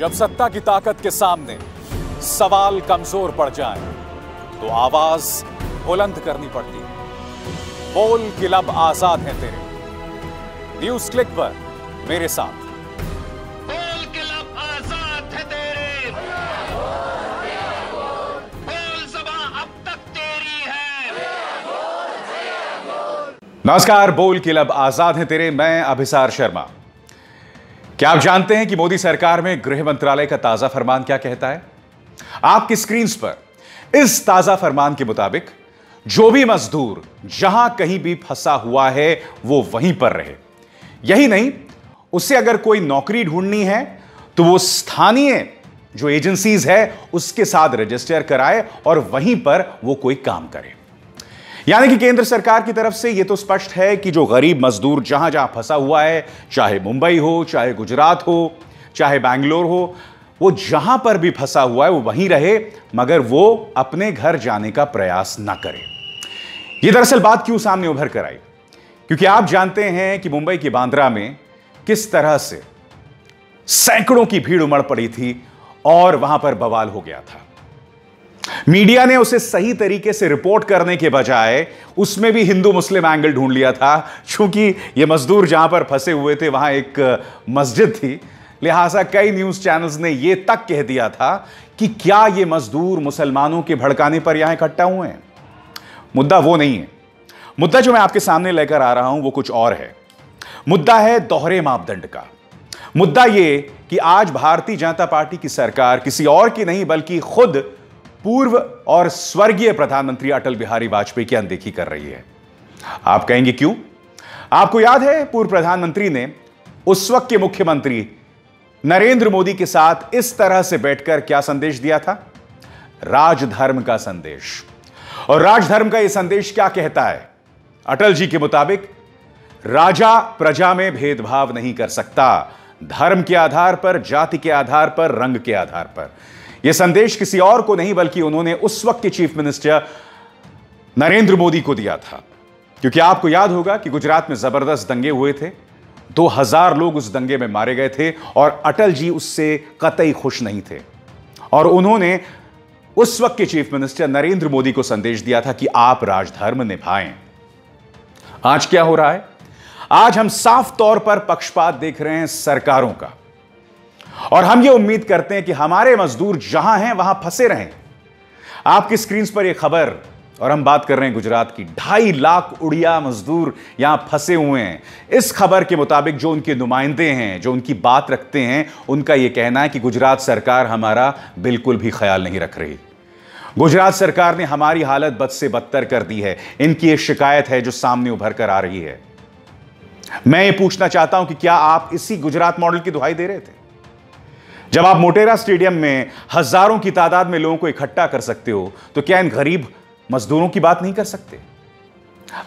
जब सत्ता की ताकत के सामने सवाल कमजोर पड़ जाए तो आवाज बुलंद करनी पड़ती है। बोल कि लब आज़ाद हैं तेरे, न्यूज क्लिक पर मेरे साथ। नमस्कार, बोल कि लब आज़ाद हैं तेरे, मैं अभिसार शर्मा। क्या आप जानते हैं कि मोदी सरकार में गृह मंत्रालय का ताजा फरमान क्या कहता है? आपकी स्क्रीन पर इस ताजा फरमान के मुताबिक जो भी मजदूर जहां कहीं भी फंसा हुआ है वो वहीं पर रहे। यही नहीं, उसे अगर कोई नौकरी ढूंढनी है तो वो स्थानीय जो एजेंसीज है उसके साथ रजिस्टर कराए और वहीं पर वो कोई काम करे। यानी कि केंद्र सरकार की तरफ से यह तो स्पष्ट है कि जो गरीब मजदूर जहां जहां फंसा हुआ है, चाहे मुंबई हो, चाहे गुजरात हो, चाहे बैंगलोर हो, वो जहां पर भी फंसा हुआ है वो वहीं रहे, मगर वो अपने घर जाने का प्रयास ना करे। ये दरअसल बात क्यों सामने उभर कर आई, क्योंकि आप जानते हैं कि मुंबई के बांद्रा में किस तरह से सैकड़ों की भीड़ उमड़ पड़ी थी और वहां पर बवाल हो गया था। मीडिया ने उसे सही तरीके से रिपोर्ट करने के बजाय उसमें भी हिंदू मुस्लिम एंगल ढूंढ लिया था। चूंकि ये मजदूर जहां पर फंसे हुए थे वहां एक मस्जिद थी, लिहाजा कई न्यूज चैनल्स ने यह तक कह दिया था कि क्या ये मजदूर मुसलमानों के भड़काने पर यहां इकट्ठा हुए हैं। मुद्दा वो नहीं है। मुद्दा जो मैं आपके सामने लेकर आ रहा हूं वो कुछ और है। मुद्दा है दोहरे मापदंड का। मुद्दा यह कि आज भारतीय जनता पार्टी की सरकार किसी और की नहीं बल्कि खुद पूर्व और स्वर्गीय प्रधानमंत्री अटल बिहारी वाजपेयी की अनदेखी कर रही है। आप कहेंगे क्यों? आपको याद है पूर्व प्रधानमंत्री ने उस वक्त के मुख्यमंत्री नरेंद्र मोदी के साथ इस तरह से बैठकर क्या संदेश दिया था? राजधर्म का संदेश। और राजधर्म का यह संदेश क्या कहता है? अटल जी के मुताबिक राजा प्रजा में भेदभाव नहीं कर सकता, धर्म के आधार पर, जाति के आधार पर, रंग के आधार पर। यह संदेश किसी और को नहीं बल्कि उन्होंने उस वक्त के चीफ मिनिस्टर नरेंद्र मोदी को दिया था। क्योंकि आपको याद होगा कि गुजरात में जबरदस्त दंगे हुए थे, 2000 लोग उस दंगे में मारे गए थे और अटल जी उससे कतई खुश नहीं थे और उन्होंने उस वक्त के चीफ मिनिस्टर नरेंद्र मोदी को संदेश दिया था कि आप राजधर्म निभाएं। आज क्या हो रहा है? आज हम साफ तौर पर पक्षपात देख रहे हैं सरकारों का और हम ये उम्मीद करते हैं कि हमारे मजदूर जहां हैं वहां फंसे रहें। आपकी स्क्रीन पर यह खबर, और हम बात कर रहे हैं गुजरात की, 2.5 लाख उड़िया मजदूर यहां फंसे हुए हैं। इस खबर के मुताबिक जो उनके नुमाइंदे हैं, जो उनकी बात रखते हैं, उनका यह कहना है कि गुजरात सरकार हमारा बिल्कुल भी ख्याल नहीं रख रही। गुजरात सरकार ने हमारी हालत बद से बदतर कर दी है। इनकी एक शिकायत है जो सामने उभर कर आ रही है। मैं ये पूछना चाहता हूं कि क्या आप इसी गुजरात मॉडल की दुहाई दे रहे थे? जब आप मोटेरा स्टेडियम में हजारों की तादाद में लोगों को इकट्ठा कर सकते हो तो क्या इन गरीब मजदूरों की बात नहीं कर सकते?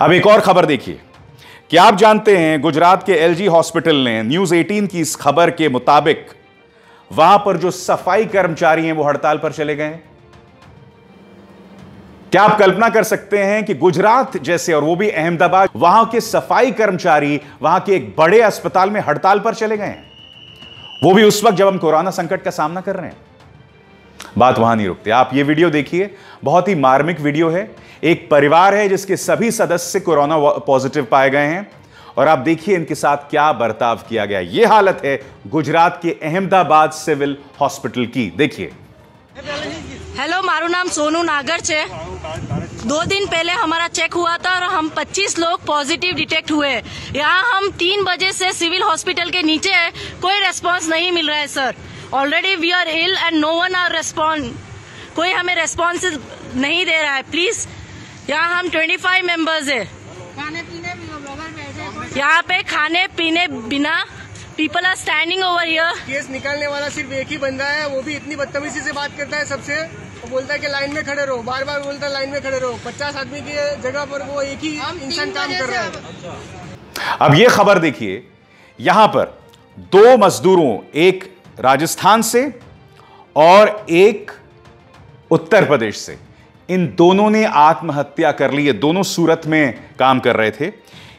अब एक और खबर देखिए। क्या आप जानते हैं गुजरात के एलजी हॉस्पिटल ने न्यूज 18 की इस खबर के मुताबिक वहां पर जो सफाई कर्मचारी हैं वो हड़ताल पर चले गए। क्या आप कल्पना कर सकते हैं कि गुजरात जैसे, और वो भी अहमदाबाद, वहां के सफाई कर्मचारी वहां के एक बड़े अस्पताल में हड़ताल पर चले गए हैं, वो भी उस वक्त जब हम कोरोना संकट का सामना कर रहे हैं। बात वहां नहीं रुकती। आप ये वीडियो देखिए, बहुत ही मार्मिक वीडियो है। एक परिवार है जिसके सभी सदस्य कोरोना पॉजिटिव पाए गए हैं और आप देखिए इनके साथ क्या बर्ताव किया गया। ये हालत है गुजरात के अहमदाबाद सिविल हॉस्पिटल की, देखिए। हेलो, मारू नाम सोनू नागर है। 2 दिन पहले हमारा चेक हुआ था और हम 25 लोग पॉजिटिव डिटेक्ट हुए। यहाँ हम 3 बजे से सिविल हॉस्पिटल के नीचे है, कोई रेस्पॉन्स नहीं मिल रहा है sir. Already we are ill and no one are respond, कोई हमें रेस्पॉन्स नहीं दे रहा है। प्लीज, यहाँ हम 25 मेंबर्स है। यहाँ पे खाने पीने बिना, people are standing over here. Case निकालने वाला सिर्फ एक ही बंदा है, वो भी इतनी बदतमीजी से बात करता है सबसे। वो बोलता है कि लाइन में खड़े रहो, बार बार बोलता है लाइन में खड़े रहो। 50 आदमी की जगह पर वो एक ही इंसान काम कर रहा है। अब ये खबर देखिए, यहां पर 2 मजदूरों, एक राजस्थान से और एक उत्तर प्रदेश से, इन दोनों ने आत्महत्या कर ली है। दोनों सूरत में काम कर रहे थे।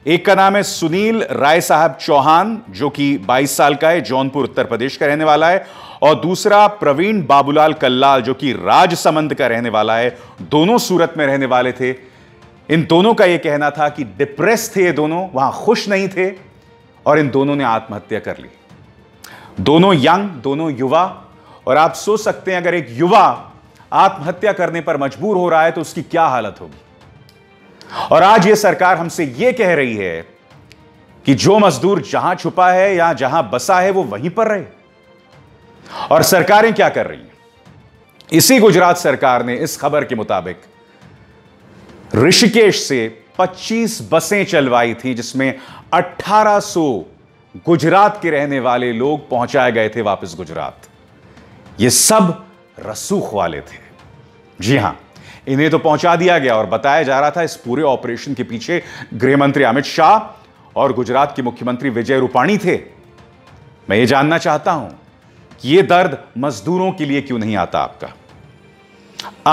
एक का नाम है सुनील राय साहब चौहान जो कि 22 साल का है, जौनपुर उत्तर प्रदेश का रहने वाला है, और दूसरा प्रवीण बाबूलाल कल्लाल जो कि राजसमंद का रहने वाला है, दोनों सूरत में रहने वाले थे। इन दोनों का यह कहना था कि डिप्रेस थे ये दोनों, वहां खुश नहीं थे और इन दोनों ने आत्महत्या कर ली। दोनों यंग, दोनों युवा, और आप सोच सकते हैं अगर एक युवा आत्महत्या करने पर मजबूर हो रहा है तो उसकी क्या हालत होगी। और आज यह सरकार हमसे यह कह रही है कि जो मजदूर जहां छुपा है या जहां बसा है वो वहीं पर रहे। और सरकारें क्या कर रही हैं? इसी गुजरात सरकार ने इस खबर के मुताबिक ऋषिकेश से 25 बसें चलवाई थी जिसमें 1800 गुजरात के रहने वाले लोग पहुंचाए गए थे वापस गुजरात। ये सब रसूख वाले थे। जी हां, इन्हें तो पहुंचा दिया गया और बताया जा रहा था इस पूरे ऑपरेशन के पीछे गृह मंत्री अमित शाह और गुजरात के मुख्यमंत्री विजय रूपाणी थे। मैं ये जानना चाहता हूं कि ये दर्द मजदूरों के लिए क्यों नहीं आता आपका।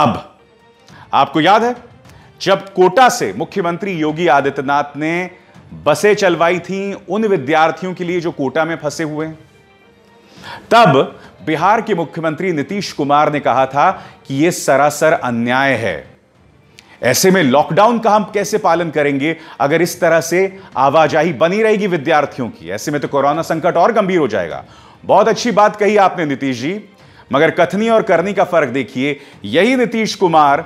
अब आपको याद है जब कोटा से मुख्यमंत्री योगी आदित्यनाथ ने बसें चलवाई थी उन विद्यार्थियों के लिए जो कोटा में फंसे हुए हैं, तब बिहार के मुख्यमंत्री नीतीश कुमार ने कहा था कि यह सरासर अन्याय है, ऐसे में लॉकडाउन का हम कैसे पालन करेंगे अगर इस तरह से आवाजाही बनी रहेगी विद्यार्थियों की, ऐसे में तो कोरोना संकट और गंभीर हो जाएगा। बहुत अच्छी बात कही आपने नीतीश जी, मगर कथनी और करनी का फर्क देखिए। यही नीतीश कुमार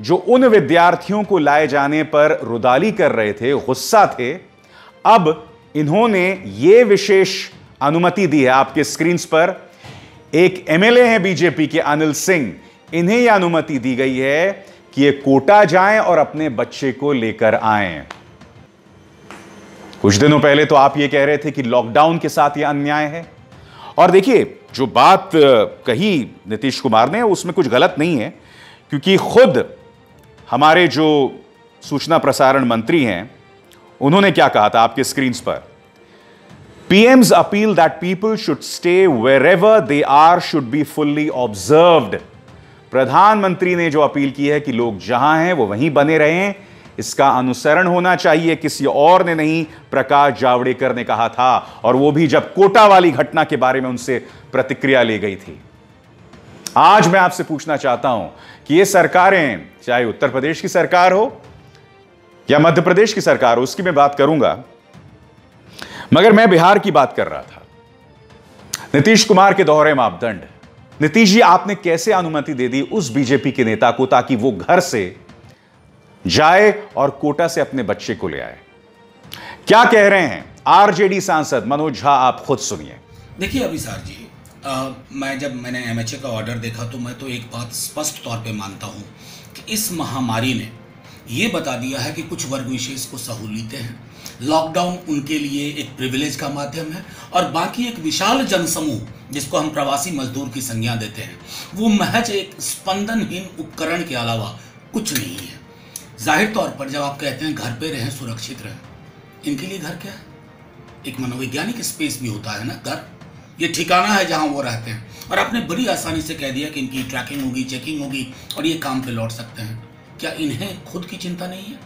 जो उन विद्यार्थियों को लाए जाने पर रुदाली कर रहे थे, गुस्सा थे, अब इन्होंने यह विशेष अनुमति दी है। आपके स्क्रीन पर एक एमएलए हैं बीजेपी के अनिल सिंह, इन्हें यह अनुमति दी गई है कि ये कोटा जाएं और अपने बच्चे को लेकर आएं। कुछ दिनों पहले तो आप ये कह रहे थे कि लॉकडाउन के साथ यह अन्याय है। और देखिए जो बात कही नीतीश कुमार ने उसमें कुछ गलत नहीं है, क्योंकि खुद हमारे जो सूचना प्रसारण मंत्री हैं उन्होंने क्या कहा था आपके स्क्रीन पर, PM's appeal that people should stay wherever they are should be fully observed. प्रधानमंत्री ने जो अपील की है कि लोग जहां हैं वो वहीं बने रहें, इसका अनुसरण होना चाहिए, किसी और ने नहीं, प्रकाश जावड़ेकर ने कहा था, और वो भी जब कोटा वाली घटना के बारे में उनसे प्रतिक्रिया ली गई थी। आज मैं आपसे पूछना चाहता हूं कि ये सरकारें, चाहे उत्तर प्रदेश की सरकार हो या मध्य प्रदेश की सरकार हो, उसकी मैं बात करूंगा, मगर मैं बिहार की बात कर रहा था। नीतीश कुमार के दोहरे मापदंड। नीतीश जी आपने कैसे अनुमति दे दी उस बीजेपी के नेता को ताकि वो घर से जाए और कोटा से अपने बच्चे को ले आए? क्या कह रहे हैं आरजेडी सांसद मनोज झा, आप खुद सुनिए। देखिए अभिसार जी, जब मैंने MHA का ऑर्डर देखा तो मैं तो एक बात स्पष्ट तौर पर मानता हूं कि इस महामारी ने ये बता दिया है कि कुछ वर्ग विशेष को सहूलियतें हैं। लॉकडाउन उनके लिए एक प्रिविलेज का माध्यम है और बाकी एक विशाल जनसमूह जिसको हम प्रवासी मजदूर की संज्ञा देते हैं वो महज एक स्पंदनहीन उपकरण के अलावा कुछ नहीं है। जाहिर तौर पर जब आप कहते हैं घर पे रहें, सुरक्षित रहें, इनके लिए घर क्या है? एक मनोवैज्ञानिक स्पेस भी होता है ना घर, ये ठिकाना है जहाँ वो रहते हैं। और आपने बड़ी आसानी से कह दिया कि इनकी ट्रैकिंग होगी, चेकिंग होगी और ये काम पर लौट सकते हैं। क्या इन्हें खुद की चिंता नहीं है,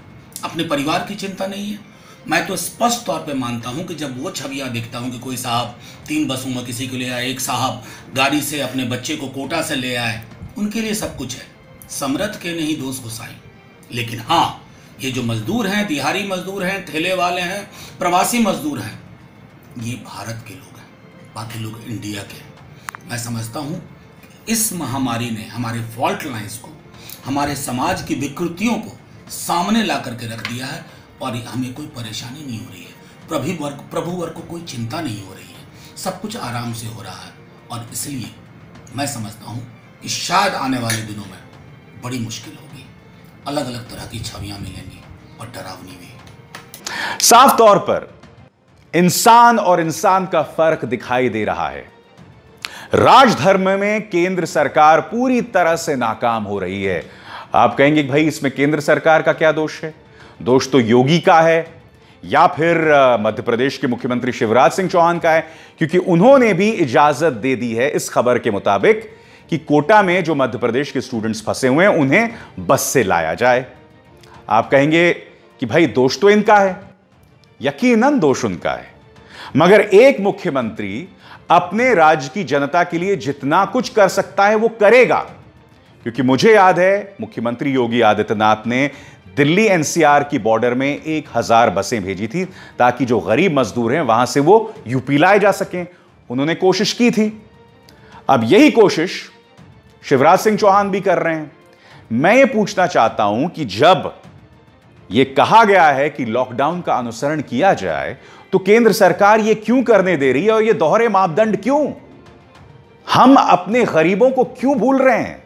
अपने परिवार की चिंता नहीं है? मैं तो स्पष्ट तौर पे मानता हूँ कि जब वो छवियाँ देखता हूँ कि कोई साहब 3 बसों में किसी को ले आए, एक साहब गाड़ी से अपने बच्चे को कोटा से ले आए, उनके लिए सब कुछ है। समरथ के नहीं दोष घुसाई। लेकिन हाँ, ये जो मजदूर हैं, दिहाड़ी मजदूर हैं, ठेले वाले हैं, प्रवासी मजदूर हैं, ये भारत के लोग हैं, बाकी लोग इंडिया के हैं। मैं समझता हूँ इस महामारी ने हमारे फॉल्ट लाइन्स को, हमारे समाज की विकृतियों को सामने ला करके रख दिया है और हमें कोई परेशानी नहीं हो रही है। प्रभु वर्ग को कोई चिंता नहीं हो रही है, सब कुछ आराम से हो रहा है। और इसलिए मैं समझता हूँ कि शायद आने वाले दिनों में बड़ी मुश्किल होगी, अलग अलग तरह की छवियां मिलेंगी और डरावनी भी। साफ तौर पर इंसान और इंसान का फर्क दिखाई दे रहा है। राजधर्म में केंद्र सरकार पूरी तरह से नाकाम हो रही है। आप कहेंगे भाई इसमें केंद्र सरकार का क्या दोष है? दोष तो योगी का है या फिर मध्य प्रदेश के मुख्यमंत्री शिवराज सिंह चौहान का है, क्योंकि उन्होंने भी इजाजत दे दी है इस खबर के मुताबिक कि कोटा में जो मध्य प्रदेश के स्टूडेंट्स फंसे हुए हैं उन्हें बस से लाया जाए। आप कहेंगे कि भाई दोष तो इनका है, यकीनन दोष उनका है, मगर एक मुख्यमंत्री अपने राज्य की जनता के लिए जितना कुछ कर सकता है वो करेगा। क्योंकि मुझे याद है मुख्यमंत्री योगी आदित्यनाथ ने दिल्ली एनसीआर की बॉर्डर में 1000 बसें भेजी थी ताकि जो गरीब मजदूर हैं वहां से वो यूपी लाए जा सकें। उन्होंने कोशिश की थी। अब यही कोशिश शिवराज सिंह चौहान भी कर रहे हैं। मैं ये पूछना चाहता हूं कि जब ये कहा गया है कि लॉकडाउन का अनुसरण किया जाए तो केंद्र सरकार ये क्यों करने दे रही है और ये दोहरे मापदंड क्यों? हम अपने गरीबों को क्यों भूल रहे हैं?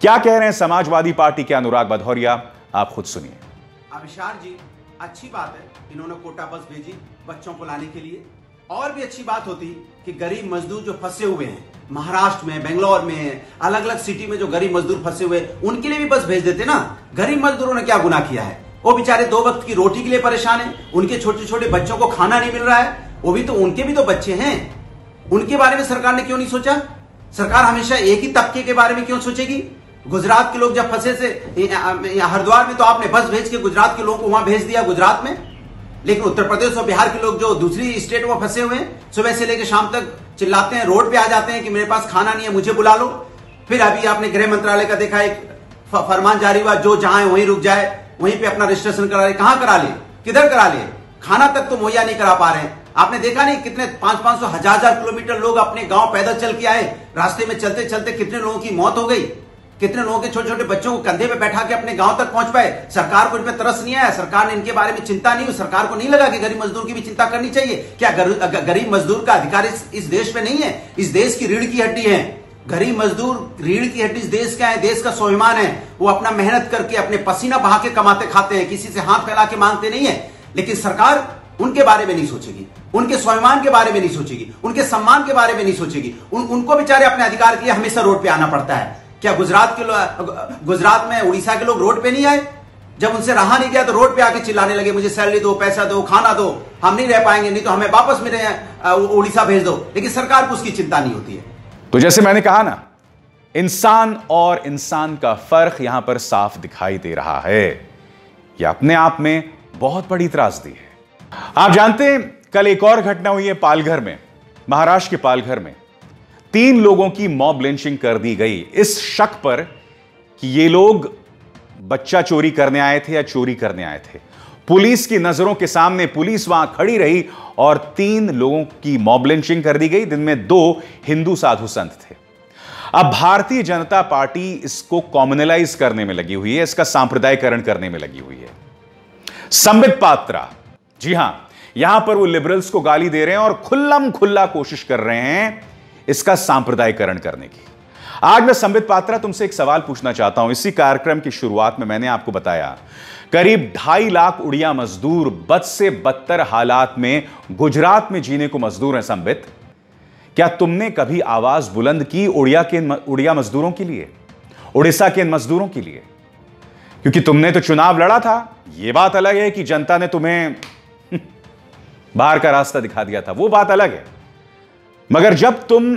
क्या कह रहे हैं समाजवादी पार्टी के अनुराग भदौरिया, आप खुद सुनिए। अभिसार जी, अच्छी बात है इन्होंने कोटा बस भेजी बच्चों को लाने के लिए। और भी अच्छी बात होती कि गरीब मजदूर जो फंसे हुए हैं महाराष्ट्र में, बेंगलोर में, अलग अलग सिटी में जो गरीब मजदूर फंसे हुए उनके लिए भी बस भेज देते ना। गरीब मजदूरों ने क्या गुनाह किया है? वो बेचारे 2 वक्त की रोटी के लिए परेशान हैं, उनके छोटे छोटे बच्चों को खाना नहीं मिल रहा है। वो भी तो, उनके भी तो बच्चे हैं। उनके बारे में सरकार ने क्यों नहीं सोचा? सरकार हमेशा एक ही तबके के बारे में क्यों सोचेगी? गुजरात के लोग जब फंसे थे हरिद्वार में तो आपने बस भेज के गुजरात के लोगों को वहां भेज दिया गुजरात में, लेकिन उत्तर प्रदेश और बिहार के लोग जो दूसरी स्टेट में फंसे हुए हैं सुबह से लेकर शाम तक चिल्लाते हैं, रोड पे आ जाते हैं कि मेरे पास खाना नहीं है मुझे बुला लो। फिर अभी आपने गृह मंत्रालय का देखा एक फरमान जारी हुआ जो जहां है वहीं रुक जाए, वहीं पे अपना रजिस्ट्रेशन करा ले। कहां करा ले, किधर करा ले? खाना तक तो मुहैया नहीं करा पा रहे हैं। आपने देखा नहीं कितने 500 1000 किलोमीटर लोग अपने गांव पैदल चल के आए, रास्ते में चलते चलते कितने लोगों की मौत हो गई, कितने लोगों के छोटे छोटे बच्चों को कंधे पे बैठा के अपने गांव तक पहुंच पाए। सरकार को इसमें तरस नहीं आया, सरकार ने इनके बारे में चिंता नहीं हुई, सरकार को नहीं लगा कि गरीब मजदूर की भी चिंता करनी चाहिए। क्या गरीब मजदूर का अधिकार इस देश में नहीं है? इस देश की रीढ़ की हड्डी है गरीब मजदूर, रीढ़ की हड्डी देश का है, देश का स्वाभिमान है। वो अपना मेहनत करके अपने पसीना बहा के कमाते खाते हैं, किसी से हाथ फैला के मांगते नहीं है। लेकिन सरकार उनके बारे में नहीं सोचेगी, उनके स्वाभिमान के बारे में नहीं सोचेगी, उनके सम्मान के बारे में नहीं सोचेगी। उनको बेचारे अपने अधिकार के लिए हमेशा रोड पे आना पड़ता है। क्या गुजरात में उड़ीसा के लोग रोड पे नहीं आए? जब उनसे रहा नहीं गया तो रोड पे आके चिल्लाने लगे मुझे सैलरी दो, पैसा दो, खाना दो, हम नहीं रह पाएंगे, नहीं तो हमें वापस मेरे उड़ीसा भेज दो। लेकिन सरकार को उसकी चिंता नहीं होती है। तो जैसे मैंने कहा ना, इंसान और इंसान का फर्क यहां पर साफ दिखाई दे रहा है। यह अपने आप में बहुत बड़ी त्रासदी है। आप जानते हैं कल एक और घटना हुई है पालघर में, महाराष्ट्र के पालघर में 3 लोगों की मॉब लिंचिंग कर दी गई इस शक पर कि ये लोग बच्चा चोरी करने आए थे या चोरी करने आए थे। पुलिस की नजरों के सामने पुलिस वहां खड़ी रही और 3 लोगों की मॉब लिंचिंग कर दी गई, जिनमें 2 हिंदू साधु संत थे। अब भारतीय जनता पार्टी इसको कॉमनलाइज करने में लगी हुई है, इसका सांप्रदायिकरण करने में लगी हुई है। संबित पात्रा, जी हां, यहां पर वो लिबरल्स को गाली दे रहे हैं और खुल्लम खुल्ला कोशिश कर रहे हैं इसका सांप्रदायिकरण करने की। आज मैं संबित पात्रा तुमसे एक सवाल पूछना चाहता हूं। इसी कार्यक्रम की शुरुआत में मैंने आपको बताया करीब 2.5 लाख उड़िया मजदूर बद से बदतर हालात में गुजरात में जीने को मजदूर हैं। संबित, क्या तुमने कभी आवाज बुलंद की उड़िया मजदूरों के लिए, उड़ीसा के इन मजदूरों के लिए? क्योंकि तुमने तो चुनाव लड़ा था, यह बात अलग है कि जनता ने तुम्हें बाहर का रास्ता दिखा दिया था, वो बात अलग है। मगर जब तुम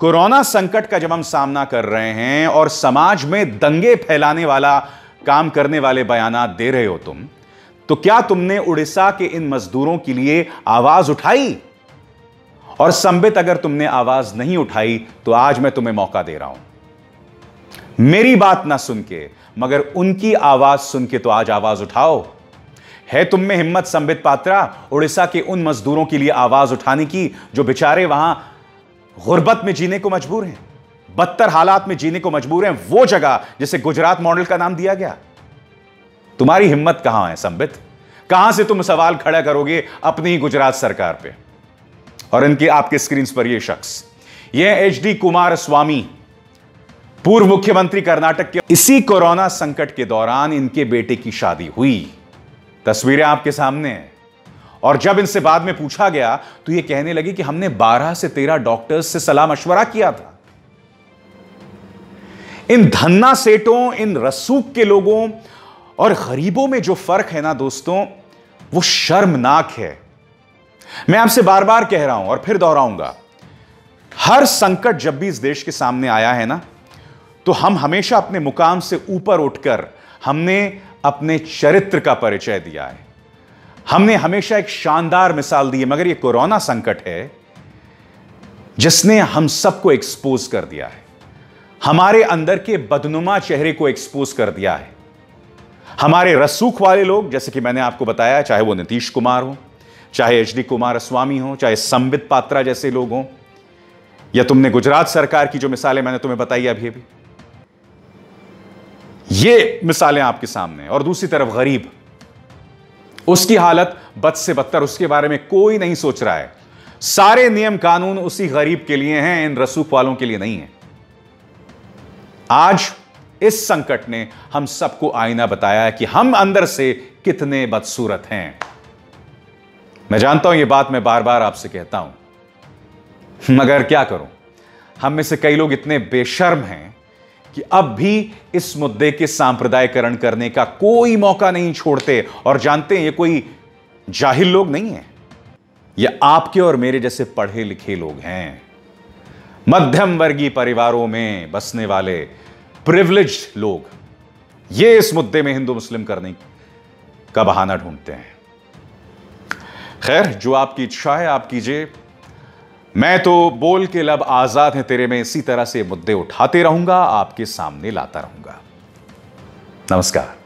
कोरोना संकट का जब हम सामना कर रहे हैं और समाज में दंगे फैलाने वाला काम करने वाले बयान दे रहे हो तुम, तो क्या तुमने उड़ीसा के इन मजदूरों के लिए आवाज उठाई? और संबित, अगर तुमने आवाज नहीं उठाई तो आज मैं तुम्हें मौका दे रहा हूं। मेरी बात ना सुन के मगर उनकी आवाज सुन के तो आज आवाज उठाओ। है तुम में हिम्मत संबित पात्रा उड़ीसा के उन मजदूरों के लिए आवाज उठाने की जो बेचारे वहां गुर्बत में जीने को मजबूर हैं, बदतर हालात में जीने को मजबूर हैं, वो जगह जिसे गुजरात मॉडल का नाम दिया गया? तुम्हारी हिम्मत कहां है संबित? कहां से तुम सवाल खड़ा करोगे अपनी ही गुजरात सरकार पे? और इनके आपके स्क्रीन पर यह शख्स, यह H.D. कुमारस्वामी, पूर्व मुख्यमंत्री कर्नाटक के। इसी कोरोना संकट के दौरान इनके बेटे की शादी हुई, तस्वीरें आपके सामने हैं। और जब इनसे बाद में पूछा गया तो ये कहने लगी कि हमने 12 से 13 डॉक्टर्स से सलाह मशवरा किया था। इन धन्ना सेठों, इन रसूख के लोगों और गरीबों में जो फर्क है ना दोस्तों, वो शर्मनाक है। मैं आपसे बार बार कह रहा हूं और फिर दोहराऊंगा, हर संकट जब भी इस देश के सामने आया है ना, तो हम हमेशा अपने मुकाम से ऊपर उठकर हमने अपने चरित्र का परिचय दिया है। हमने हमेशा एक शानदार मिसाल दी है, मगर ये कोरोना संकट है जिसने हम सबको एक्सपोज कर दिया है, हमारे अंदर के बदनुमा चेहरे को एक्सपोज कर दिया है। हमारे रसूख वाले लोग, जैसे कि मैंने आपको बताया, चाहे वो नीतीश कुमार हो, चाहे एच.डी. कुमारस्वामी हो, चाहे संबित पात्रा जैसे लोग हों, या तुमने गुजरात सरकार की जो मिसालें मैंने तुम्हें बताई अभी, ये मिसालें आपके सामने। और दूसरी तरफ गरीब, उसकी हालत बद से बदतर, उसके बारे में कोई नहीं सोच रहा है। सारे नियम कानून उसी गरीब के लिए हैं, इन रसूख वालों के लिए नहीं है। आज इस संकट ने हम सबको आईना बताया कि हम अंदर से कितने बदसूरत हैं। मैं जानता हूं ये बात मैं बार बार आपसे कहता हूं, मगर क्या करूं, हम में से कई लोग इतने बेशर्म हैं कि अब भी इस मुद्दे के सांप्रदायिकरण करने का कोई मौका नहीं छोड़ते। और जानते हैं ये कोई जाहिल लोग नहीं है, ये आपके और मेरे जैसे पढ़े लिखे लोग हैं, मध्यम वर्गीय परिवारों में बसने वाले प्रिविलेज्ड लोग। ये इस मुद्दे में हिंदू मुस्लिम करने का बहाना ढूंढते हैं। खैर, जो आपकी इच्छा है आप कीजिए, मैं तो बोल के लब आज़ाद हैं तेरे में इसी तरह से मुद्दे उठाते रहूंगा, आपके सामने लाता रहूंगा। नमस्कार।